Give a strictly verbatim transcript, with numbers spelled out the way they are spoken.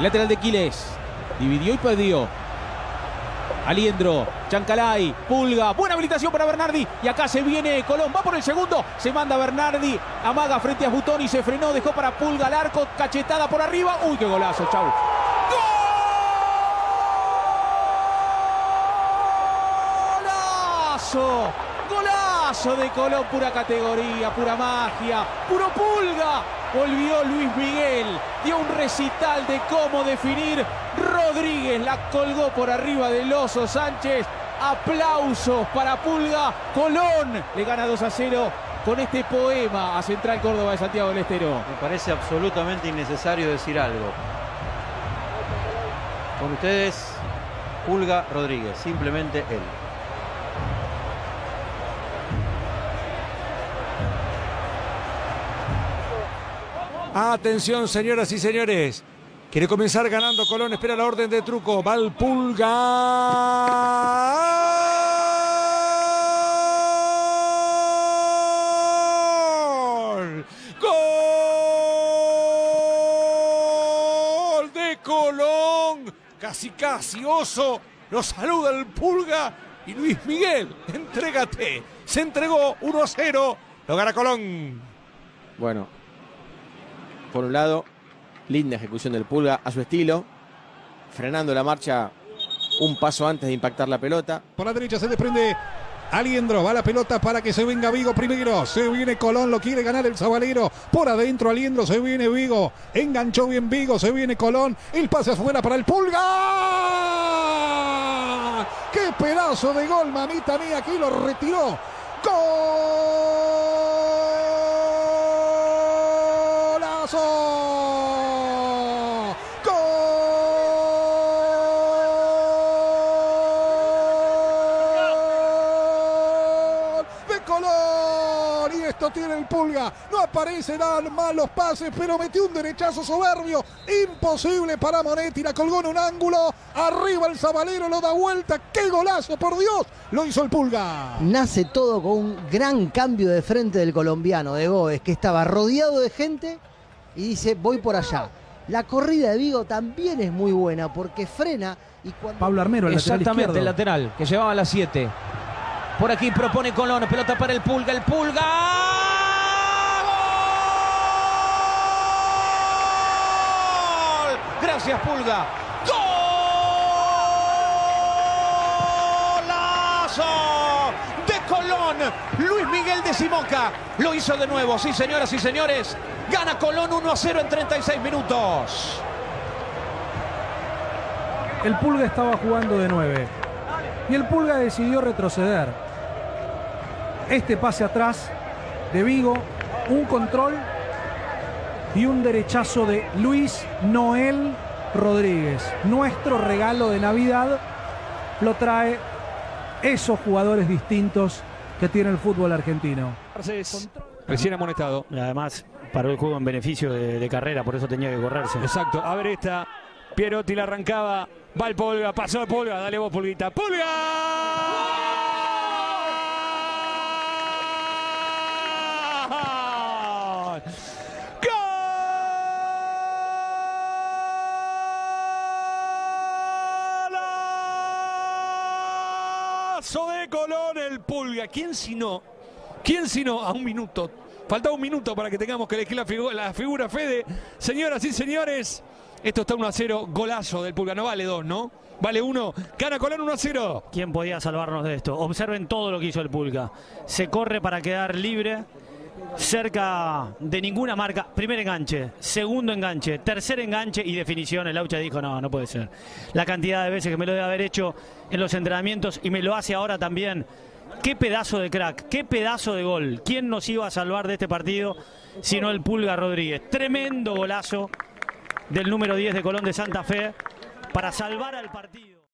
El lateral de Quiles. Dividió y perdió. Aliendro, Chancalay, Pulga. Buena habilitación para Bernardi. Y acá se viene Colón. Va por el segundo. Se manda Bernardi. Amaga frente a Butón y se frenó. Dejó para Pulga al arco. Cachetada por arriba. Uy, qué golazo. Chau. ¡Golazo! Golazo de Colón. Pura categoría, pura magia, puro Pulga. Volvió Luis Miguel. Dio un recital de cómo definir. Rodríguez la colgó por arriba del oso Sánchez. Aplausos para Pulga. Colón le gana dos a cero con este poema a Central Córdoba de Santiago del Estero. Me parece absolutamente innecesario decir algo. Con ustedes, Pulga Rodríguez, simplemente él. Atención, señoras y señores. Quiere comenzar ganando Colón, espera la orden de truco. Va el Pulga. ¡Gol de Colón! Casi, casi, oso. Lo saluda el Pulga. Y Luis Miguel, entrégate. Se entregó uno a cero. Lo gana Colón. Bueno, por un lado, linda ejecución del Pulga a su estilo, frenando la marcha un paso antes de impactar la pelota. Por la derecha se desprende Aliendro, va la pelota para que se venga Vigo primero. Se viene Colón, lo quiere ganar el sabalero. Por adentro Aliendro, se viene Vigo. Enganchó bien Vigo, se viene Colón. El pase afuera para el Pulga. ¡Qué pedazo de gol, mamita mía! Aquí lo retiró. ¡Golazo! Colón, y esto tiene el Pulga, no aparece, dan malos pases, pero metió un derechazo soberbio, imposible para Monetti, la colgó en un ángulo, arriba el sabalero, lo da vuelta, qué golazo, por Dios, lo hizo el Pulga. Nace todo con un gran cambio de frente del colombiano, de Goes, que estaba rodeado de gente y dice, voy por allá. La corrida de Vigo también es muy buena, porque frena y cuando... Pablo Armero, el lateral izquierdo. Exactamente, el lateral, que llevaba la siete. Por aquí propone Colón, pelota para el Pulga, el Pulga. ¡Gol! Gracias, Pulga. ¡Golazo de Colón! Luis Miguel de Simonca lo hizo de nuevo. Sí, señoras y señores, gana Colón uno a cero en treinta y seis minutos. El Pulga estaba jugando de nueve y el Pulga decidió retroceder. Este pase atrás de Vigo, un control y un derechazo de Luis Noel Rodríguez. Nuestro regalo de Navidad lo trae esos jugadores distintos que tiene el fútbol argentino. Recién amonestado. Además, paró el juego en beneficio de, de carrera, por eso tenía que correrse. Exacto, a ver esta. Pierotti la arrancaba, va el Pulga, pasó el Pulga, dale vos Pulguita. ¡Pulga! De Colón, el Pulga. ¿Quién si no? ¿Quién si no? A un minuto. Falta un minuto para que tengamos que elegir la, figu la figura, Fede. Señoras y señores, esto está uno a cero. Golazo del Pulga. No vale dos, ¿no? Vale uno. Gana Colón uno a cero. ¿Quién podía salvarnos de esto? Observen todo lo que hizo el Pulga. Se corre para quedar libre. Cerca de ninguna marca. Primer enganche, segundo enganche, tercer enganche y definición. El Laucha dijo, no, no puede ser. La cantidad de veces que me lo debe haber hecho en los entrenamientos y me lo hace ahora también. Qué pedazo de crack, qué pedazo de gol. ¿Quién nos iba a salvar de este partido sino el Pulga Rodríguez? Tremendo golazo del número diez de Colón de Santa Fe para salvar al partido.